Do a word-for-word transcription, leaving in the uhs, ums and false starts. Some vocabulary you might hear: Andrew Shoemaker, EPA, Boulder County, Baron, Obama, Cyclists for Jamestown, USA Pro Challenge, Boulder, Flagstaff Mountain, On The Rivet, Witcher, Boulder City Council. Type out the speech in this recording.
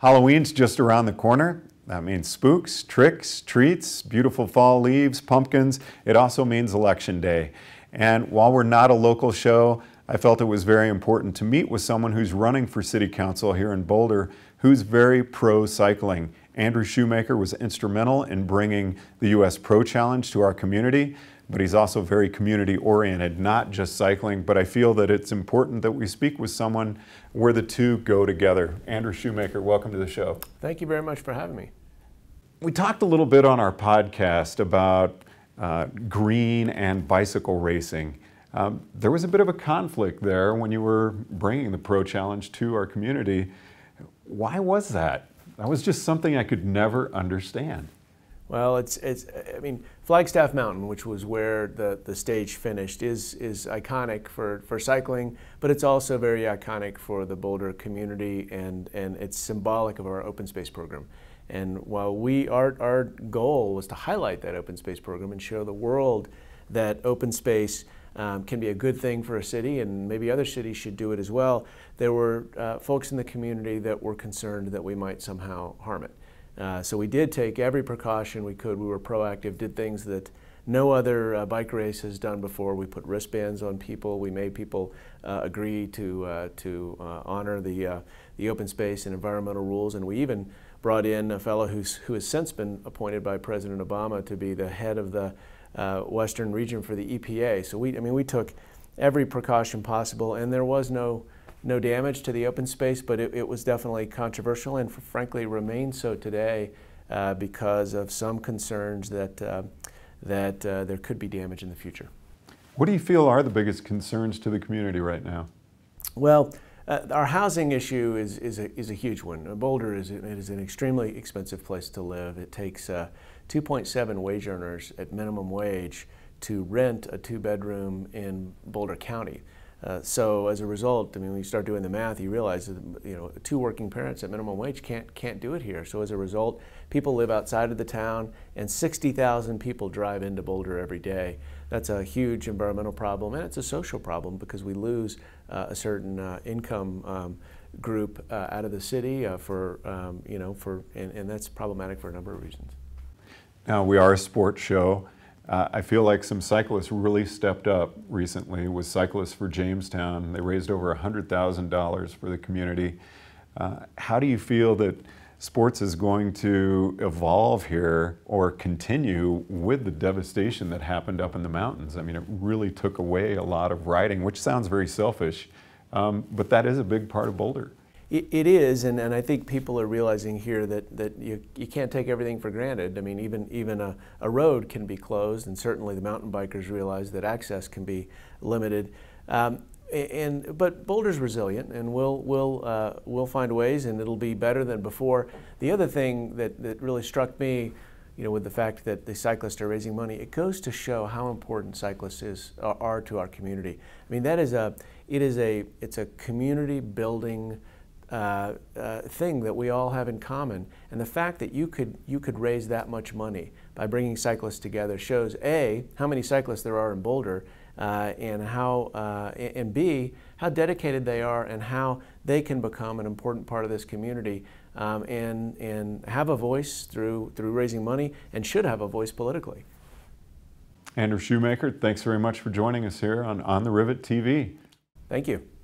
Halloween's just around the corner. That means spooks, tricks, treats, beautiful fall leaves, pumpkins. It also means Election Day. And while we're not a local show, I felt it was very important to meet with someone who's running for city council here in Boulder, who's very pro-cycling. Andrew Shoemaker was instrumental in bringing the U S Pro Challenge to our community, but he's also very community-oriented, not just cycling, but I feel that it's important that we speak with someone where the two go together. Andrew Shoemaker, welcome to the show. Thank you very much for having me. We talked a little bit on our podcast about uh, green and bicycle racing. Um, there was a bit of a conflict there when you were bringing the Pro Challenge to our community. Why was that? That was just something I could never understand. Well, it's, it's, I mean, Flagstaff Mountain, which was where the, the stage finished, is, is iconic for, for cycling, but it's also very iconic for the Boulder community, and, and it's symbolic of our open space program. And while we, our, our goal was to highlight that open space program and show the world that open space Um, can be a good thing for a city, and maybe other cities should do it as well. There were uh, folks in the community that were concerned that we might somehow harm it. Uh, so we did take every precaution we could. We were proactive, did things that no other uh, bike race has done before. We put wristbands on people. We made people uh, agree to, uh, to uh, honor the, uh, the open space and environmental rules, and we even brought in a fellow who's, who has since been appointed by President Obama to be the head of the Uh, Western region for the E P A. So we, I mean, we took every precaution possible, and there was no, no damage to the open space, but it, it was definitely controversial, and frankly remains so today uh, because of some concerns that, uh, that uh, there could be damage in the future. What do you feel are the biggest concerns to the community right now? Well, Uh, our housing issue is, is, a, is a huge one. Boulder is, it is an extremely expensive place to live. It takes uh, two point seven wage earners at minimum wage to rent a two-bedroom in Boulder County. Uh, so as a result, I mean, when you start doing the math, you realize that, you know, two working parents at minimum wage can't, can't do it here. So as a result, people live outside of the town, and sixty thousand people drive into Boulder every day. That's a huge environmental problem, and it's a social problem because we lose uh, a certain uh, income um, group uh, out of the city uh, for, um, you know, for, and, and that's problematic for a number of reasons. Now, we are a sports show. Uh, I feel like some cyclists really stepped up recently with Cyclists for Jamestown. They raised over one hundred thousand dollars for the community. Uh, how do you feel that sports is going to evolve here or continue with the devastation that happened up in the mountains? I mean, it really took away a lot of riding, which sounds very selfish, um, but that is a big part of Boulder. It, it is, and, and I think people are realizing here that, that you, you can't take everything for granted. I mean, even, even a, a road can be closed, and certainly the mountain bikers realize that access can be limited. Um, And, but Boulder's resilient, and we'll, we'll, uh, we'll find ways, and it'll be better than before. The other thing that, that really struck me, you know, with the fact that the cyclists are raising money, it goes to show how important cyclists is, are to our community. I mean, that is a, it is a, it's a community building uh, uh, thing that we all have in common. And the fact that you could, you could raise that much money by bringing cyclists together shows, A, how many cyclists there are in Boulder, Uh, and how, uh, and B, how dedicated they are and how they can become an important part of this community um, and, and have a voice through, through raising money, and should have a voice politically. Andrew Shoemaker, thanks very much for joining us here on On The Rivet T V. Thank you.